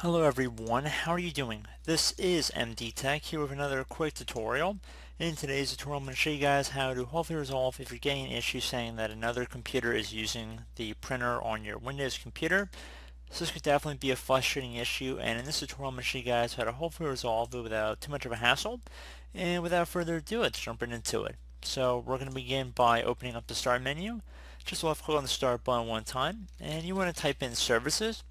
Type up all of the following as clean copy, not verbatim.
Hello everyone, how are you doing? This is MD Tech here with another quick tutorial. In today's tutorial I'm going to show you guys how to hopefully resolve if you're getting an issue saying that another computer is using the printer on your Windows computer. So this could definitely be a frustrating issue, and in this tutorial I'm going to show you guys how to hopefully resolve it without too much of a hassle. And without further ado, let's jump right into it. So we're going to begin by opening up the Start menu. Just left click on the Start button one time, and you want to type in Services.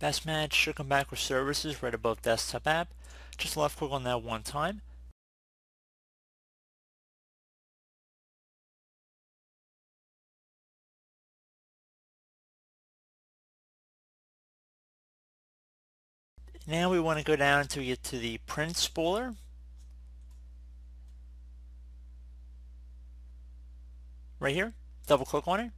Best Match should come back with Services right above Desktop App. Just left click on that one time. Now we want to go down until we get to the Print Spooler. Right here, double click on it.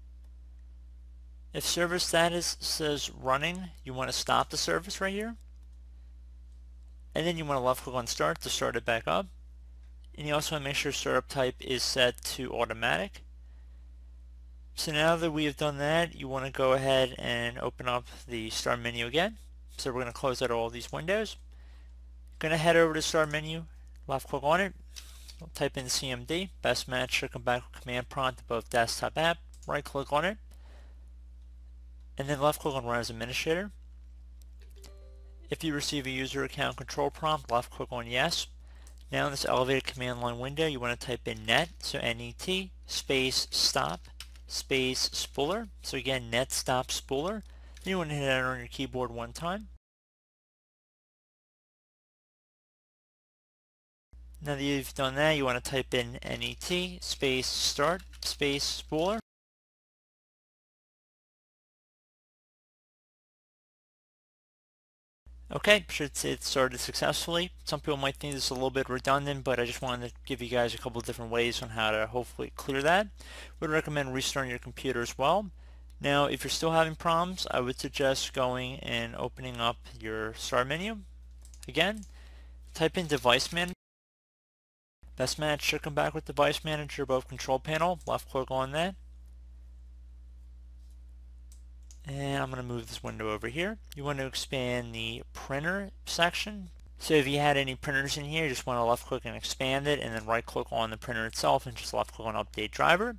If service status says running, you want to stop the service right here, and then you want to left click on Start to start it back up. And you also want to make sure startup type is set to automatic. So now that we have done that, you want to go ahead and open up the Start menu again. So we're going to close out all these windows. Going to head over to Start menu, left click on it, type in CMD. Best Match should come back with Command Prompt above Desktop App. Right click on it, and then left click on Run as Administrator. If you receive a user account control prompt, left click on Yes. Now in this elevated command line window, you want to type in net, so N-E-T, space stop, space spooler. So again, net stop spooler. Then you want to hit Enter on your keyboard one time. Now that you've done that, you want to type in N-E-T, space start, space spooler. Okay, should say it started successfully. Some people might think this is a little bit redundant, but I just wanted to give you guys a couple of different ways on how to hopefully clear that. Would recommend restarting your computer as well. Now, if you're still having problems, I would suggest going and opening up your Start menu. Again, type in Device Manager. Best Match should come back with Device Manager above Control Panel. Left click on that. And I'm going to move this window over here. You want to expand the printer section. So if you had any printers in here, you just want to left click and expand it, and then right click on the printer itself and just left click on Update Driver.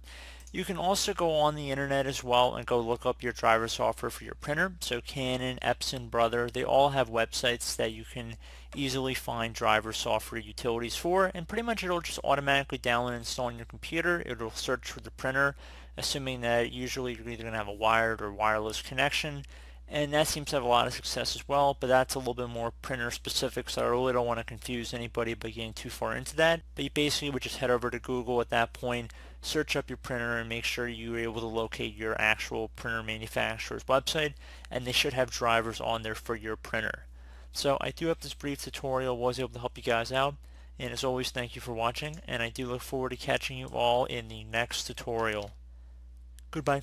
You can also go on the internet as well and go look up your driver software for your printer. So Canon, Epson, Brother, they all have websites that you can easily find driver software utilities for, and pretty much it'll just automatically download and install on your computer. It'll search for the printer, assuming that usually you're either going to have a wired or wireless connection, and that seems to have a lot of success as well, but that's a little bit more printer specific, so I really don't want to confuse anybody by getting too far into that. But you basically would just head over to Google at that point, search up your printer, and make sure you're able to locate your actual printer manufacturer's website, and they should have drivers on there for your printer. So I do hope this brief tutorial was able to help you guys out, and as always, thank you for watching, and I do look forward to catching you all in the next tutorial. Goodbye.